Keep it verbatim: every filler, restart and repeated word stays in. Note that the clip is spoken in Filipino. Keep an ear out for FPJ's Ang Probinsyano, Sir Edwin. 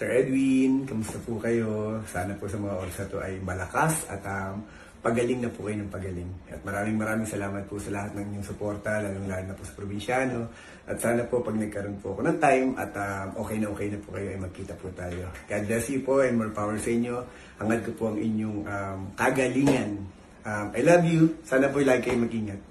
Sir Edwin, kamusta po kayo? Sana po sa mga oras na to ay malakas at um, pagaling na po kayo ng pagaling. At maraming maraming salamat po sa lahat ng inyong suporta, lalong lalo na po sa probinsyano. At sana po pag nagkaroon po ako ng time at um, okay na okay na po kayo ay magkita po tayo. God bless you po and more power sa inyo. Hangad ko po ang inyong um, kagalingan. Um, I love you. Sana po lagi kayo mag-ingat.